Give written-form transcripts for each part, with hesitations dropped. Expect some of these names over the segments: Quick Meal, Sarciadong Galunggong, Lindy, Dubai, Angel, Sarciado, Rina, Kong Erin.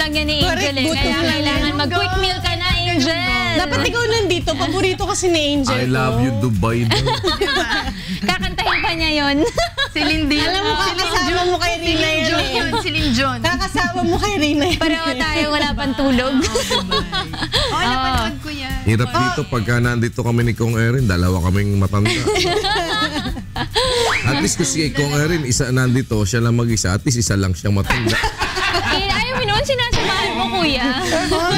lang yan ni Angel eh. Kaya kailangan mag-quick meal ka na, Angel. Dapat ikaw nandito. Paborito kasi ni Angel. I love you, Dubai. Kakantahin pa niya yun. Si Lindy. Alam mo, kakasama mo kay Rina yun. Si Linjon. Kakasama mo kay Rina yun. Pareho tayo, wala pang tulog. Oo, napanood ko yan. Hirap dito pagka nandito kami ni Kong Erin, dalawa kaming matanda. At least kasi Kong Erin, isa nandito, siya lang mag-isa. At least isa lang siyang matanda. Ayaw mo noon, sinasamahan mo, kuya.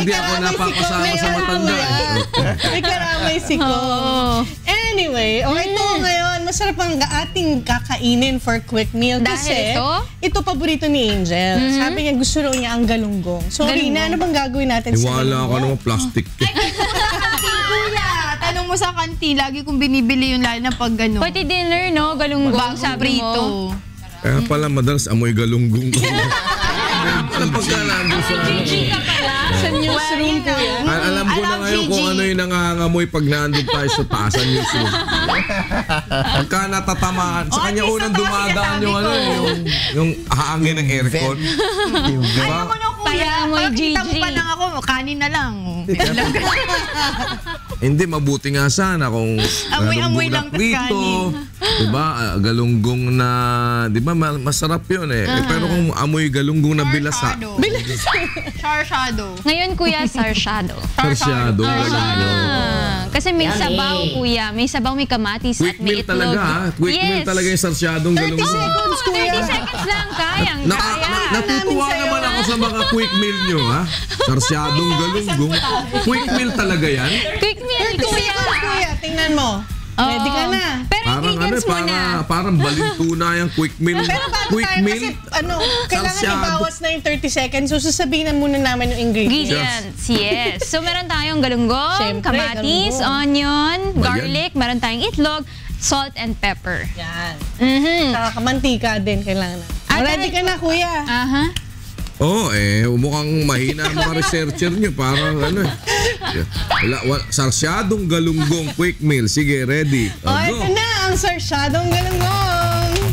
Hindi ako napakasama sa matanda. May karamay si Kong. Anyway, okay to ngayon, masarap ang ating kakainin for quick meal. Kasi ito paborito ni Angel. Sabi niya, gusto raw niya ang galunggong. So, Rina, ano bang gagawin natin sa galunggong? Iwala ka naman, plastic. Tanong mo sa kanti, lagi kong binibili yun lalo na pag gano'n. Pati dinner, no? Galunggong sa prito. Kaya pala madalas amoy galunggong. Alam pag nalangong sa ano. Sa newsroom ko yan. Alam ko na ngayon kung ano yung nangangamoy pag naandun tayo sa taas sa newsroom. Pagka natatamaan, sa kanya unang dumadaan yung ano yung haangin ng aircon. Ano mo na kuya, pag kita mo pa lang ako, kanin na lang. Hindi, mabuti nga sana kung galunggong na prito, diba, galunggong na, diba, masarap yun eh. Pero kung amoy galunggong na bilasa. Sarciado. Ngayon, kuya, sarciado. Sarciado. Kasi may sabaw, kuya. May sabaw, may kamatis at may itlog. Quick meal talaga, ha? Quick meal talaga yung sarciadong galunggong. 30 seconds, kuya. 30 seconds lang, kayang, kaya. Natutuwa naman ako sa mga quick meal nyo, ha? Sarciadong galunggong. Quick meal talaga yan? Quick meal. Kuya, tingnan mo. Ready ka na. Pero ingredients muna. Parang balintuna yung quick meal. Pero quick meal, kailangan ibawas na yung 30 seconds. So, sasabihin na muna namin yung ingredients. Yes. So, meron tayong galunggong, kamatis, onion, garlic, meron tayong itlog, salt and pepper. Yan. Saka mantika din kailangan na. Ready ka na, kuya. Aha. Oo eh, mukhang mahina ang mga researcher nyo. Parang ano eh. Sarciadong galunggong quick meal. Sige, ready. O, ito na ang sarciadong galunggong.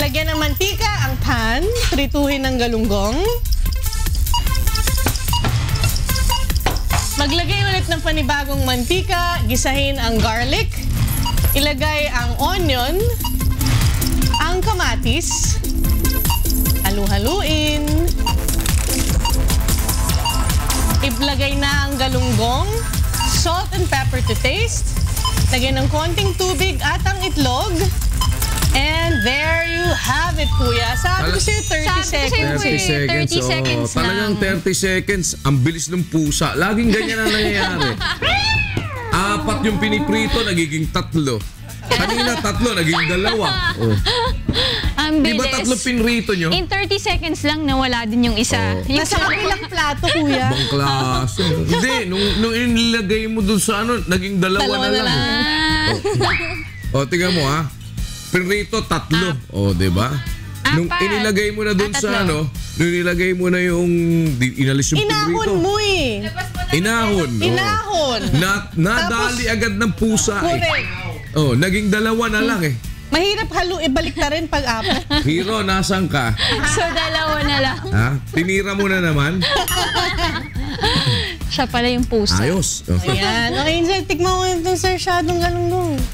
Lagyan ng mantika ang pan. Prituhin ang galunggong. Maglagay ulit ng panibagong mantika. Gisahin ang garlic. Ilagay ang onion. Ang kamatis. Halu-haluin. Ilagay na ang galunggong. Salt and pepper to taste. Lagyan ng konting tubig at ang itlog. And there you have it, kuya. Sabi ko siya 30 seconds. 30 seconds lang. Talagang 30 seconds. Ang bilis ng pusa. Laging ganyan ang nangyayari. 4 yung piniprito, nagiging 3. Kanina 3, naging 2. Oh. Di ba 3 pinrito nyo? In 30 seconds lang, nawala din yung isa. Nasa kabilang plato, kuya. Ibang klase. Hindi, nung inilagay mo dun sa ano, naging 2 na lang. O, tingnan mo ha. Pinrito, 3. O, di ba? Nung inilagay mo na dun sa ano, nung inilagay mo na yung inalis yung pinrito. Inahon mo eh. Inahon. Inahon. Nadali agad ng pusa eh. O, naging 2 na lang eh. Mahirap ibalik na rin pag-apat. Hero, nasan ka? So, 2 na lang. Ha? Tinira mo na naman. Siya pala yung puso. Ayos. Ayan. Okay, Angel, tikman mo yung sarciadong galunggong.